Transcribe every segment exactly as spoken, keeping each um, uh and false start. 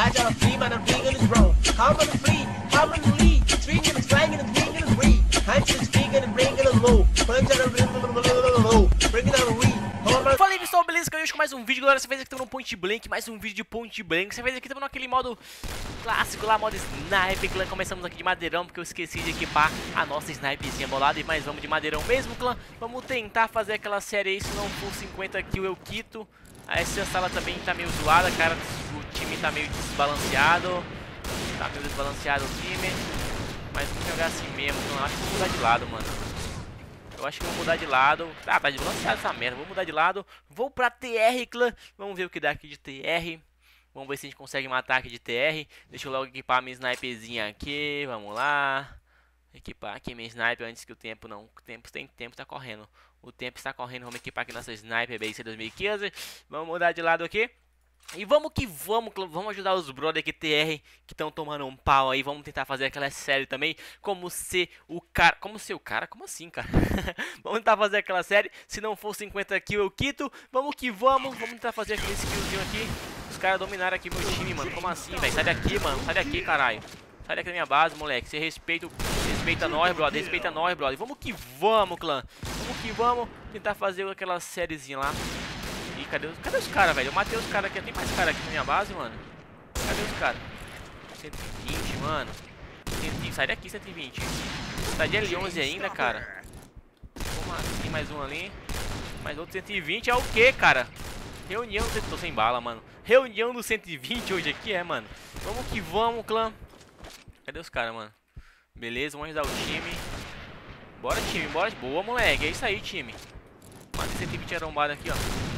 Hide y'all flee, but I'm being is wrong. How about the free? How about the lead? Street and slanging and bringing and free. I'm just speaking and bringing a low. Punch out a low. Breaking out a weed. Fala pessoal, beleza? Eu hoje com mais um vídeo, galera. Você fez aqui também no Point Blank, mais um vídeo de Point Blank. Você fez aqui também naquele modo clássico lá, modo Sniper, clã. Começamos aqui de madeirão, porque eu esqueci de equipar a nossa sniperzinha bolada. Mas vamos de madeirão mesmo, clã. Vamos tentar fazer aquela série aí, se não for cinquenta kills eu quito. Essa sala também tá meio zoada, cara. O time tá meio desbalanceado. Tá meio desbalanceado o time. Mas vamos jogar assim mesmo, clã. Acho que vou mudar de lado, mano. Eu acho que vou mudar de lado. Ah, tá desbalanceado essa merda. Vou mudar de lado. Vou pra T R, clã. Vamos ver o que dá aqui de T R. Vamos ver se a gente consegue matar aqui de T R. Deixa eu logo equipar a minha sniperzinha aqui. Vamos lá. Equipar aqui minha sniper antes que o tempo não... O tempo tem tempo, tá correndo. O tempo está correndo. Vamos equipar aqui nossa Sniper B C dois mil e quinze. Vamos mudar de lado aqui. E vamos que vamos, vamos ajudar os brother aqui T R que estão tomando um pau aí. Vamos tentar fazer aquela série também. Como ser o cara. Como ser o cara? Como assim, cara? Vamos tentar fazer aquela série. Se não for cinquenta kills eu quito. Vamos que vamos. Vamos tentar fazer aquele skillzinho aqui. Os caras dominaram aqui meu time, mano. Como assim, velho? Sai daqui, mano. Sai daqui, caralho. Sai daqui da minha base, moleque. Você respeita o... Respeita nós, brother. Respeita nós, brother. Vamos que vamos, clã. Vamos que vamos. Tentar fazer aquela sériezinha lá. Cadê os, cadê os caras, velho? Eu matei os caras aqui. Tem mais caras aqui na minha base, mano. Cadê os caras? cento e vinte, mano. cento e vinte. Sai daqui, cento e vinte. Tá de L onze ainda, cara. Como assim? Mais um ali. Mais outro cento e vinte. É o que, cara? Reunião do... Tô sem bala, mano. Reunião do cento e vinte hoje aqui, é, mano. Vamos que vamos, clã. Cadê os caras, mano? Beleza, vamos ajudar o time. Bora, time. Bora. Boa, moleque. É isso aí, time. Mata esse cento e vinte arrombado aqui, ó.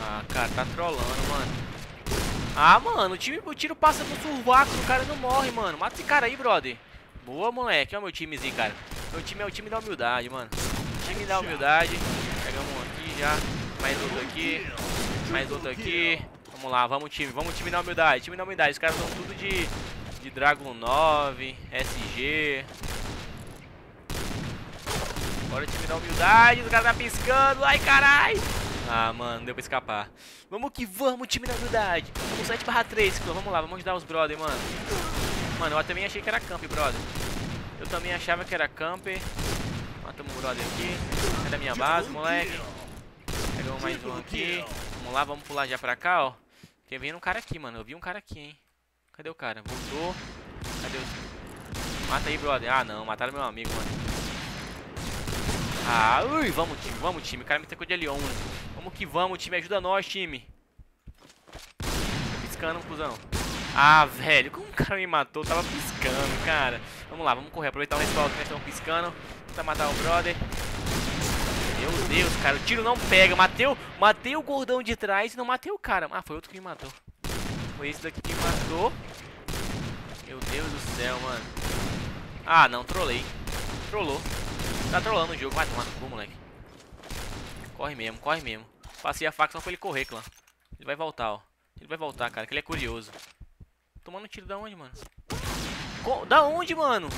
Ah, cara, tá trollando, mano. Ah, mano, o, time, o tiro passa no sovaco, o cara não morre, mano. Mata esse cara aí, brother. Boa, moleque. Olha o meu timezinho, cara. Meu time é o time da humildade, mano. Time da humildade. Pegamos um aqui já. Mais outro aqui. Mais outro aqui. Vamos lá, vamos time. Vamos time da humildade. Time da humildade. Os caras são tudo de, de Dragon nove, S G. Bora time da humildade. Os caras tá piscando. Ai, caralho. Ah, mano, deu pra escapar. Vamos que vamos, time da humildade. Vamos sete barra três, clã. Vamos lá, vamos ajudar os brother, mano. Mano, eu também achei que era camp, brother. Eu também achava que era camp. Matamos o brother aqui. Sai da minha base, moleque. Pegamos mais um aqui. Vamos lá, vamos pular já pra cá, ó. Tem vindo um cara aqui, mano. Eu vi um cara aqui, hein. Cadê o cara? Voltou. Cadê o... Mata aí, brother. Ah, não. Mataram meu amigo, mano. Ah, ui, vamos, time. Vamos, time. O cara me tacou de L onze. Vamos que vamos, time. Ajuda nós, time. Tô piscando, cuzão. Ah, velho. Como o cara me matou? Eu tava piscando, cara. Vamos lá, vamos correr. Aproveitar o respawn que nós estamos piscando. Tentar matar o brother. Meu Deus, cara. O tiro não pega. Matei o, matei o gordão de trás e não matei o cara. Ah, foi outro que me matou. Foi esse daqui que me matou. Meu Deus do céu, mano. Ah, não. Trolei. Trollou. Tá trolando o jogo, vai tomar no cu, moleque. Corre mesmo, corre mesmo. Passei a faca só pra ele correr, clã. Ele vai voltar, ó. Ele vai voltar, cara, que ele é curioso. Tomando tiro da onde, mano? Co da onde, mano?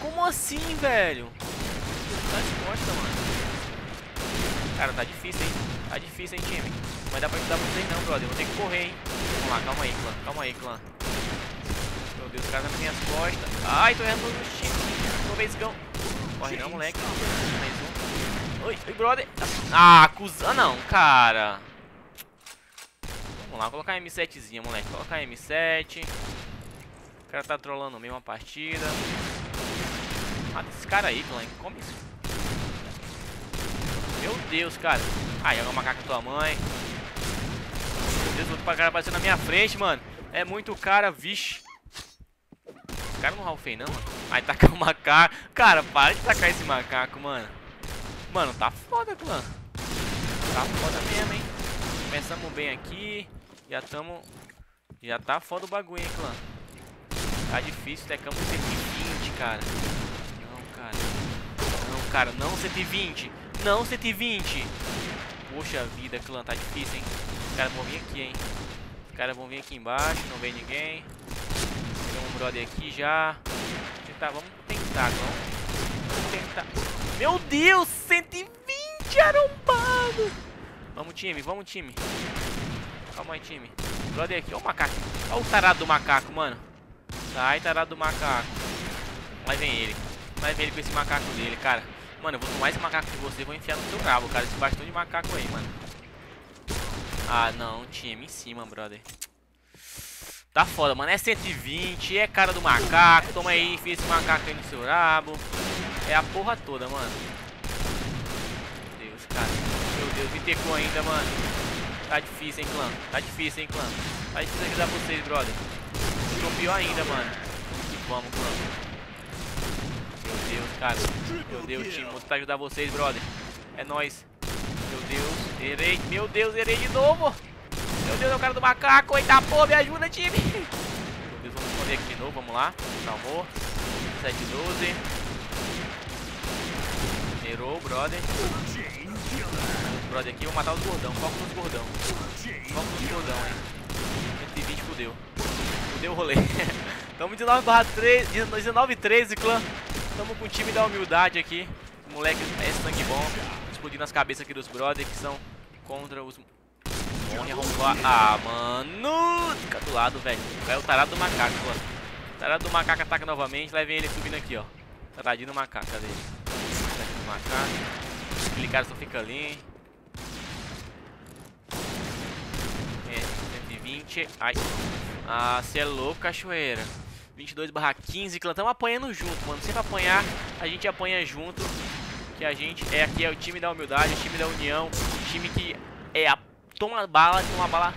Como assim, velho? Tá de costa, mano. Cara, tá difícil, hein? Tá difícil, hein, time? Mas dá pra ajudar vocês não, brother. Vou ter que correr, hein? Vamos lá, calma aí, clã. Calma aí, clã. Meu Deus, o cara tá nas minhas costas. Ai, tô errando no time. Tô vesgão. Corre não, moleque. Mais um. Oi, oi, brother. Ah, cuzão. Não, cara. Vamos lá, colocar a M setezinha, moleque. Colocar a M sete. O cara tá trolando mesmo a partida. Mata esse cara aí, clã. Come isso. Meu Deus, cara. Ah, joga o macaco da tua mãe. Meu Deus, outro cara apareceu na minha frente, mano. É muito cara, vixe. Esse cara não ralfei, não, mano. Aí tacar o macaco. Cara, para de tacar esse macaco, mano. Mano, tá foda, clã. Tá foda mesmo, hein. Começamos bem aqui. Já tamo... Já tá foda o bagulho, hein, clã. Tá difícil, tecamos cento e vinte, cara. Não, cara. Não, cara, não cento e vinte. Não cento e vinte. Poxa vida, clã, tá difícil, hein. Os caras vão vir aqui, hein. Os caras vão vir aqui embaixo, não vem ninguém. Pegamos um brother aqui já. Tá, vamos tentar, vamos tentar. Meu Deus, cento e vinte, arrombado. Vamos, time, vamos, time. Calma aí, time. Brother aqui. Ó, o macaco. Ó, o tarado do macaco, mano. Sai, tarado do macaco. Vai vem ele. Vai vem ele com esse macaco dele, cara. Mano, eu vou tomar esse macaco de você e vou enfiar no seu rabo, cara. Esse bastão de macaco aí, mano. Ah, não, time. Em cima, brother. Tá foda, mano. É cento e vinte. É cara do macaco. Toma aí, enfia esse macaco aí no seu rabo. É a porra toda, mano. Meu Deus, cara. Meu Deus, me tecou ainda, mano. Tá difícil, hein, clã. Tá difícil, hein, clã. Tá difícil ajudar vocês, brother. Ficou pior ainda, mano. E vamos, clã. Meu Deus, cara. Meu Deus, time. Vou tentar ajudar vocês, brother. É nóis. Meu Deus. Errei. Meu Deus, errei de novo. Meu Deus, é o cara do macaco. Eita, pô, me ajuda, time. Meu Deus, vamos esconder aqui de novo. Vamos lá. Salvou. dezessete, doze. Zerou o brother. O brother aqui, vou matar os gordão. Foco nos gordão. Foco nos gordão, hein. cento e vinte, fudeu. Fudeu o rolê. Tamo dezenove a treze, clã. Tamo com o time da humildade aqui. O moleque é sangue bom. Explodindo as cabeças aqui dos brother que são contra os... Morre, arrombou. Ah, mano. Fica do lado, velho. Caiu o tarado do macaco, clã. O tarado do macaco ataca novamente. Levem ele subindo aqui, ó. Taradinho do macaco, cadê ele? Macaco, aquele cara só fica ali. É, cento e vinte. Ai, ah, você é louco, cachoeira. vinte e dois barra quinze, clã. Estamos apanhando junto, mano. Sempre apanhar, a gente apanha junto. Que a gente é aqui, é o time da humildade, o time da união. O time que é a, toma bala, toma bala,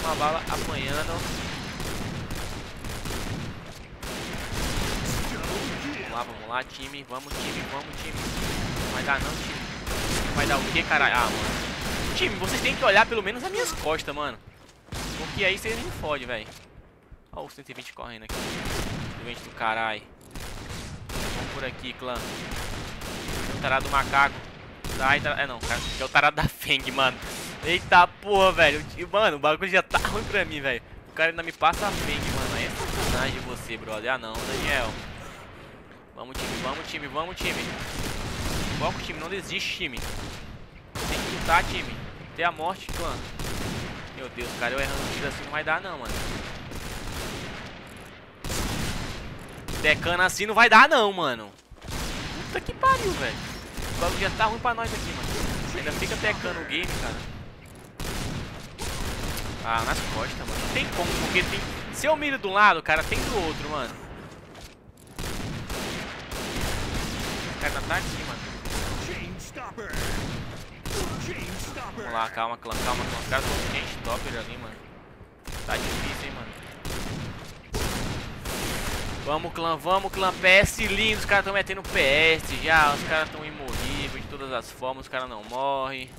toma bala apanhando. Vamos lá, vamos lá, time, vamos, time, vamos, time. Não vai dar não, time. Vai dar o que, caralho? Ah, mano. Time, vocês têm que olhar pelo menos as minhas costas, mano. Porque aí vocês me fodem, velho. Olha o cento e vinte correndo aqui. Doente do caralho. Vamos por aqui, clã. Tem o tarado do macaco. Sai, tar... É não, cara, é o tarado da Feng, mano. Eita porra, velho. Mano, o bagulho já tá ruim pra mim, velho. O cara ainda me passa a Feng, mano. Aí é sacanagem de você, brother. Ah não, Daniel. Vamos, time, vamos, time, vamos, time. Foca o time, não desiste, time. Tem que lutar, time. Até a morte, clã. Meu Deus, cara, eu errando um tiro assim não vai dar, não, mano. Decana assim não vai dar, não, mano. Puta que pariu, velho. O bagulho já tá ruim pra nós aqui, mano. Ainda fica tecando o game, cara. Ah, nas costas, mano. Não tem como, porque tem... Se eu miro de um lado, cara, tem do outro, mano. Cara, tá aqui, mano. Vamos lá, calma, clã, calma, calma. Os caras estão com gente topper ali, mano. Tá difícil, hein, mano. Vamos, clã, vamos, clã. P S lindo, os caras estão metendo P S já. Os caras estão imorríveis de todas as formas. Os caras não morrem.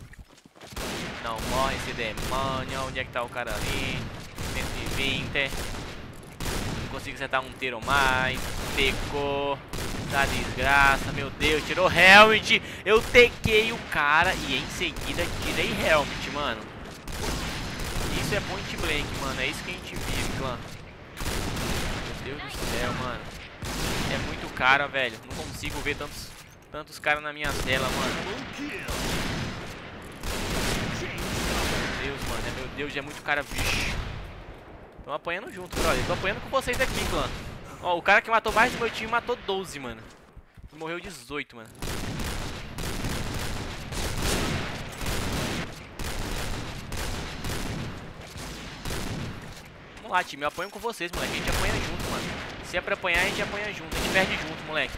Não morre esse demônio. Onde é que tá o cara ali? cento e vinte. Não consigo acertar um tiro mais. Pecou. Tá desgraça, meu Deus, tirou helmet. Eu tequei o cara e em seguida tirei helmet, mano. Isso é Point Blank, mano, é isso que a gente vive, clã. Meu Deus do céu, mano. É muito cara, velho. Não consigo ver tantos, tantos caras na minha tela, mano. Meu Deus, mano, é, meu Deus, é muito cara, bicho. Tô apanhando junto, brother. Tô apanhando com vocês aqui, clã. Ó, oh, o cara que matou mais do meu time matou doze, mano. Morreu dezoito, mano. Vamos lá, time. Eu apanho com vocês, moleque. A gente apanha junto, mano. Se é pra apanhar, a gente apanha junto. A gente perde junto, moleque.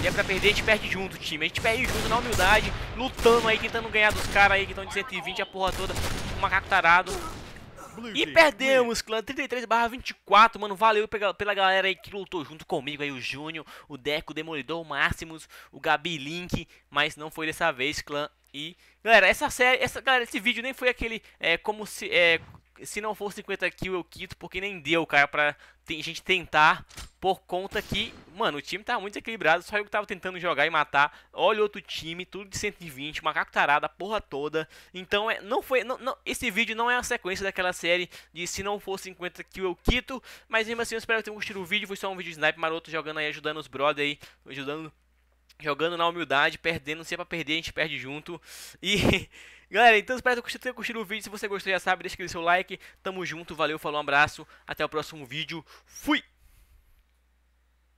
Se é pra perder, a gente perde junto, time. A gente perde junto na humildade, lutando aí, tentando ganhar dos caras aí que estão de cento e vinte, a porra toda. O macaco tarado. E perdemos, clã, trinta e três barra vinte e quatro, mano, valeu pela galera aí que lutou junto comigo aí, o Júnior, o Deco, o Demolidor, o Máximos, o Gabi Link, mas não foi dessa vez, clã, e... Galera, essa série, essa, galera, esse vídeo nem foi aquele, é, como se, é, se não for cinquenta kills eu quito, porque nem deu, cara, pra tem, gente tentar, por conta que, mano, o time tá muito desequilibrado, só eu que tava tentando jogar e matar, olha outro time, tudo de cento e vinte, macaco tarado, a porra toda, então é, não foi, não, não, esse vídeo não é a sequência daquela série de se não for cinquenta kills eu quito, mas mesmo assim eu espero que tenham gostado do vídeo, foi só um vídeo de sniper maroto jogando aí, ajudando os brother aí, ajudando jogando na humildade, perdendo, se é pra perder, a gente perde junto. E, galera, então espero que você tenha curtido o vídeo. Se você gostou, já sabe, deixa aquele seu like. Tamo junto, valeu, falou, um abraço. Até o próximo vídeo. Fui!